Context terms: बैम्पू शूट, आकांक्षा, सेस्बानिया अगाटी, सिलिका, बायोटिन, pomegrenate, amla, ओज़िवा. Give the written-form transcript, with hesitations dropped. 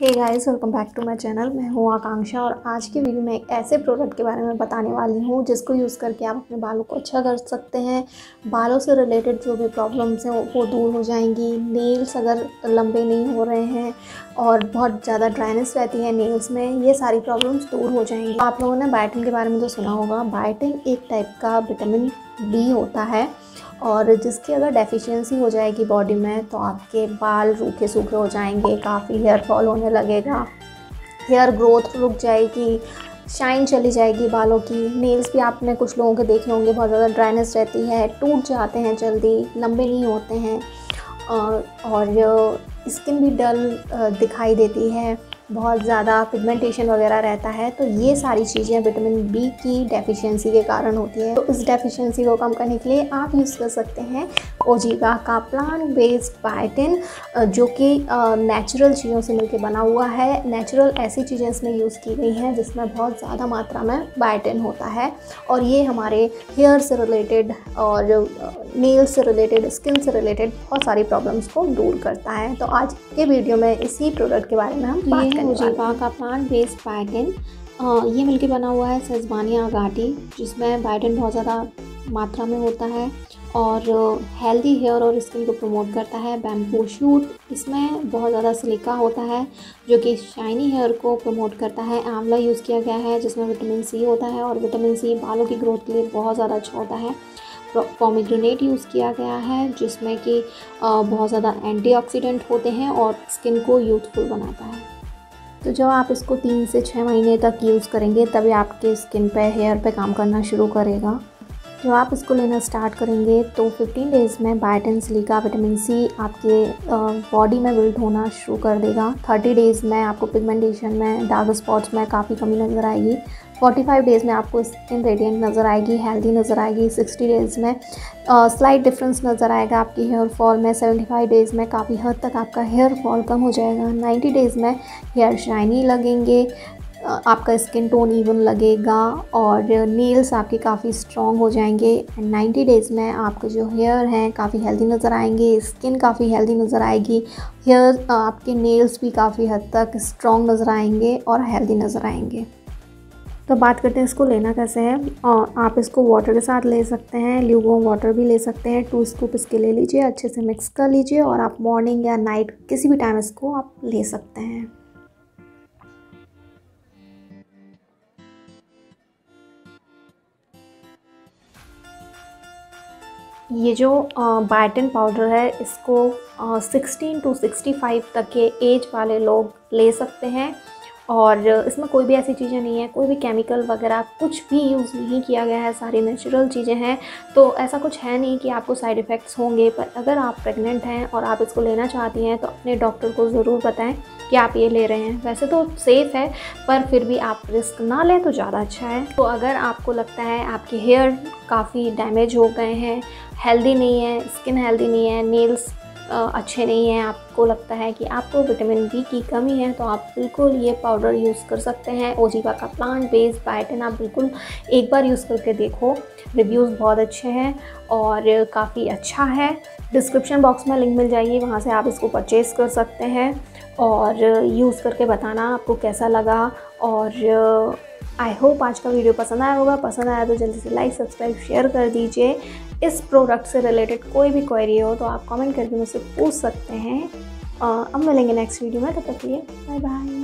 Hey guys welcome back to my channel. मैं हूँ आकांक्षा और आज के वीडियो में एक ऐसे प्रोडक्ट के बारे में बताने वाली हूँ जिसको यूज़ करके आप अपने बालों को अच्छा कर सकते हैं। बालों से रिलेटेड जो भी प्रॉब्लम्स हैं वो दूर हो जाएंगी। नेल्स अगर लंबे नहीं हो रहे हैं और बहुत ज़्यादा ड्राइनेस रहती है नेल्स में, ये सारी प्रॉब्लम्स दूर हो जाएंगी। आप लोगों ने बायोटिन के बारे में तो सुना होगा। बायोटिन एक टाइप का विटामिन बी होता है और जिसकी अगर डेफिशिएंसी हो जाएगी बॉडी में तो आपके बाल रूखे सूखे हो जाएंगे, काफ़ी हेयर फॉल होने लगेगा, हेयर ग्रोथ रुक जाएगी, शाइन चली जाएगी बालों की। नेल्स भी आपने कुछ लोगों के देखे होंगे, बहुत ज़्यादा ड्राइनेस रहती है, टूट जाते हैं जल्दी, लंबे नहीं होते हैं और स्किन भी डल दिखाई देती है, बहुत ज़्यादा पिगमेंटेशन वगैरह रहता है। तो ये सारी चीज़ें विटामिन बी की डेफिशिएंसी के कारण होती है। तो इस डेफिशिएंसी को कम करने के लिए आप यूज़ कर सकते हैं ओज़िवा का प्लांट बेस्ड बायोटिन, जो कि नेचुरल चीज़ों से मिलकर बना हुआ है। नेचुरल ऐसी चीज़ें इसमें यूज़ की गई हैं जिसमें बहुत ज़्यादा मात्रा में बायोटिन होता है और ये हमारे हेयर से रिलेटेड और नेल्स से रिलेटेड, स्किन से रिलेटेड बहुत सारी प्रॉब्लम्स को दूर करता है। तो आज के वीडियो में इसी प्रोडक्ट के बारे में हम बात करेंगे। ओज़िवा का प्लांट बेस्ड बायोटिन ये मिलकर बना हुआ है सेस्बानिया अगाटी, जिसमें बायोटिन बहुत ज़्यादा मात्रा में होता है और हेल्दी हेयर और स्किन को प्रमोट करता है। बैम्पू शूट, इसमें बहुत ज़्यादा सिलिका होता है जो कि शाइनी हेयर को प्रमोट करता है। आंवला यूज़ किया गया है जिसमें विटामिन सी होता है और विटामिन सी बालों की ग्रोथ के लिए बहुत ज़्यादा अच्छा होता है। पोमेग्रेनेट यूज़ किया गया है जिसमें कि बहुत ज़्यादा एंटीऑक्सीडेंट होते हैं और स्किन को यूथफुल बनाता है। तो जब आप इसको 3 से 6 महीने तक यूज़ करेंगे तभी आपके स्किन पे, हेयर पे काम करना शुरू करेगा। जब आप इसको लेना स्टार्ट करेंगे तो 15 डेज़ में बायोटिन, सिलिका, विटामिन सी आपके बॉडी में बिल्ड होना शुरू कर देगा। 30 डेज़ में आपको पिगमेंटेशन में, डार्क स्पॉट्स में काफ़ी कमी नज़र आएगी। 45 डेज़ में आपको स्किन रेडियंट नज़र आएगी, हेल्दी नज़र आएगी। 60 डेज़ में स्लाइट डिफरेंस नज़र आएगा आपकी हेयर फॉल में। 75 डेज़ में काफ़ी हद तक आपका हेयर फॉल कम हो जाएगा। 90 डेज़ में हेयर शाइनी लगेंगे, आपका स्किन टोन इवन लगेगा और नेल्स आपके काफ़ी स्ट्रॉन्ग हो जाएंगे। 90 डेज़ में आपके जो हेयर हैं काफ़ी हेल्दी नज़र आएंगे, स्किन काफ़ी हेल्दी नज़र आएगी, हेयर, आपके नेल्स भी काफ़ी हद तक स्ट्रॉन्ग नज़र आएंगे और हेल्दी नज़र आएंगे। तो बात करते हैं इसको लेना कैसे है। और आप इसको वाटर के साथ ले सकते हैं, ल्यूगो वाटर भी ले सकते हैं। 2 स्कूप इसके ले लीजिए, अच्छे से मिक्स कर लीजिए और आप मॉर्निंग या नाइट किसी भी टाइम इसको आप ले सकते हैं। ये जो बायोटिन पाउडर है इसको 16 टू 65 तक के एज वाले लोग ले सकते हैं और इसमें कोई भी ऐसी चीज़ें नहीं है, कोई भी केमिकल वगैरह कुछ भी यूज़ नहीं किया गया है, सारी नेचुरल चीज़ें हैं। तो ऐसा कुछ है नहीं कि आपको साइड इफ़ेक्ट्स होंगे। पर अगर आप प्रेग्नेंट हैं और आप इसको लेना चाहती हैं तो अपने डॉक्टर को ज़रूर बताएं कि आप ये ले रहे हैं। वैसे तो सेफ़ है पर फिर भी आप रिस्क ना लें तो ज़्यादा अच्छा है। तो अगर आपको लगता है आपके हेयर काफ़ी डैमेज हो गए हैं, हेल्दी नहीं है, स्किन हेल्दी नहीं है, नेल्स अच्छे नहीं हैं, आपको लगता है कि आपको विटामिन बी की कमी है, तो आप बिल्कुल ये पाउडर यूज़ कर सकते हैं। ओज़िवा का प्लांट बेस्ड बायोटिन आप बिल्कुल एक बार यूज़ करके देखो। रिव्यूज़ बहुत अच्छे हैं और काफ़ी अच्छा है। डिस्क्रिप्शन बॉक्स में लिंक मिल जाएगी, वहाँ से आप इसको परचेस कर सकते हैं और यूज़ करके बताना आपको कैसा लगा। और आई होप आज का वीडियो पसंद आया होगा। पसंद आया तो जल्दी से लाइक, सब्सक्राइब, शेयर कर दीजिए। इस प्रोडक्ट से रिलेटेड कोई भी क्वेरी हो तो आप कमेंट करके मुझसे पूछ सकते हैं। अब मिलेंगे नेक्स्ट वीडियो में, तब तक के लिए बाय बाय।